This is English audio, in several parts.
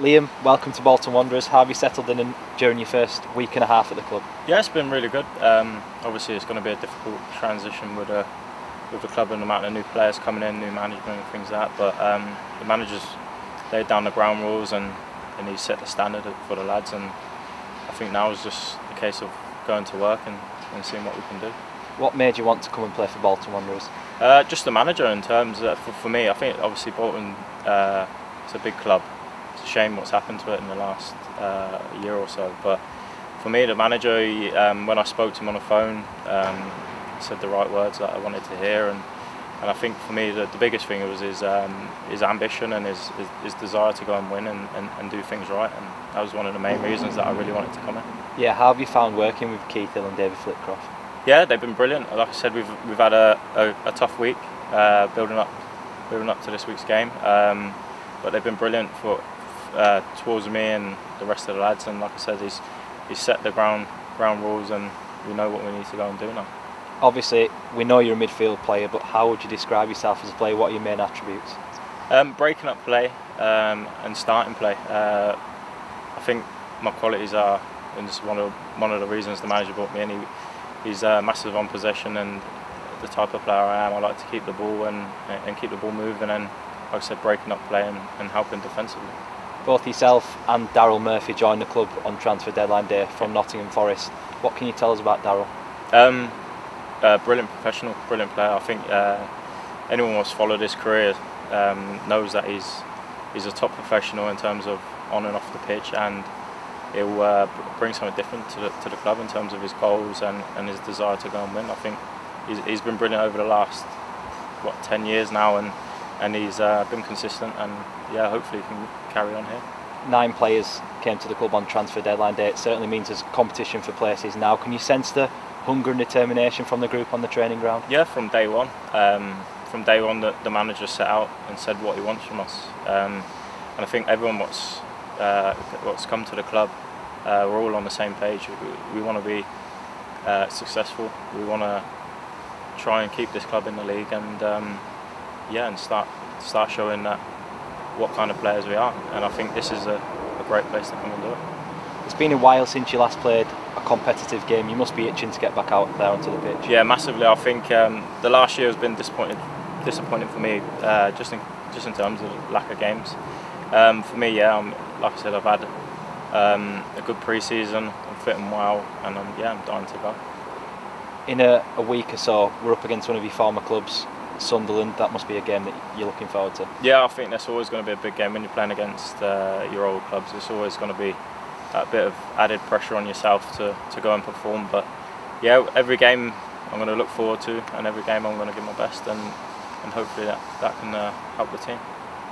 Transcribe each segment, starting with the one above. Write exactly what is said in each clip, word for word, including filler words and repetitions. Liam, welcome to Bolton Wanderers. How have you settled in, in during your first week and a half at the club? Yeah, it's been really good. Um, obviously it's going to be a difficult transition with, a, with the club and the amount of new players coming in, new management and things like that, but um, the manager's laid down the ground rules and, and he's set the standard for the lads, and I think now is just a case of going to work and, and seeing what we can do. What made you want to come and play for Bolton Wanderers? Uh, just the manager in terms of, for, for me, I think obviously Bolton uh, is a big club. It's a shame what's happened to it in the last uh, year or so, but for me the manager, he, um, when I spoke to him on the phone, um, said the right words that I wanted to hear, and, and I think for me the, the biggest thing was his, um, his ambition and his, his, his desire to go and win and, and, and do things right, and that was one of the main reasons that I really wanted to come in. Yeah, how have you found working with Keith Hill and David Flitcroft? Yeah, they've been brilliant. Like I said, we've, we've had a, a, a tough week uh, building, up, building up to this week's game, um, but they've been brilliant for Uh, towards me and the rest of the lads, and like I said, he's he's set the ground ground rules and we know what we need to go and do now. Obviously we know you're a midfield player, but how would you describe yourself as a player? What are your main attributes? Um, breaking up play um, and starting play. Uh, I think my qualities are, and this is one of one of the reasons the manager brought me in. He, he's uh, massive on possession, and the type of player I am, I like to keep the ball and and keep the ball moving, and like I said, breaking up play and, and helping defensively. Both yourself and Darryl Murphy joined the club on transfer deadline day from Nottingham Forest. What can you tell us about Darryl? Um, uh, brilliant professional, brilliant player. I think uh, anyone who's followed his career um, knows that he's he's a top professional in terms of on and off the pitch, and he'll uh, bring something different to the, to the club in terms of his goals and, and his desire to go and win. I think he's, he's been brilliant over the last what ten years now, and. And he's uh, been consistent, and yeah, hopefully he can carry on here. Nine players came to the club on transfer deadline day. It certainly means there's competition for places now. Can you sense the hunger and determination from the group on the training ground? Yeah, from day one. Um, from day one, the, the manager set out and said what he wants from us. Um, and I think everyone what's, uh, what's come to the club, uh, we're all on the same page. We, we want to be uh, successful. We want to try and keep this club in the league, and um, yeah, and start start showing that what kind of players we are, and I think this is a, a great place to come and do it. It's been a while since you last played a competitive game. You must be itching to get back out there onto the pitch. Yeah, massively. I think um, the last year has been disappointing, disappointing for me, uh, just in just in terms of lack of games. Um, for me, yeah, I'm, like I said, I've had um, a good pre-season. I'm fitting well, and I'm, yeah, I'm dying to go. In a, a week or so, we're up against one of your former clubs, Sunderland. That must be a game that you're looking forward to. Yeah, I think that's always going to be a big game when you're playing against uh, your old clubs. It's always going to be that bit of added pressure on yourself to, to go and perform, but yeah, every game I'm going to look forward to, and every game I'm going to give my best, and, and hopefully that, that can uh, help the team.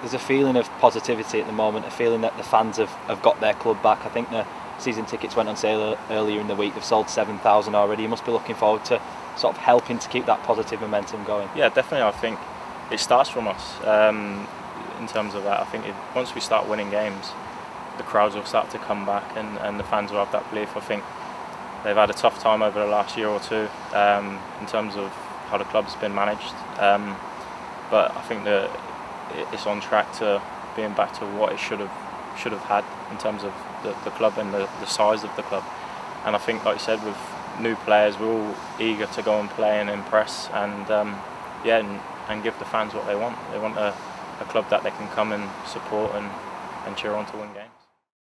There's a feeling of positivity at the moment, a feeling that the fans have, have got their club back. I think the season tickets went on sale earlier in the week. They've sold seven thousand already. You must be looking forward to sort of helping to keep that positive momentum going. Yeah, definitely. I think it starts from us um, in terms of that. I think if, once we start winning games, the crowds will start to come back, and, and the fans will have that belief. I think they've had a tough time over the last year or two um, in terms of how the club's been managed, um, but I think that it's on track to being back to what it should have should have had in terms of the, the club and the, the size of the club. And I think, like you said, with new players, we're all eager to go and play and impress, and um, yeah, and, and give the fans what they want. They want a, a club that they can come and support and, and cheer on to win games.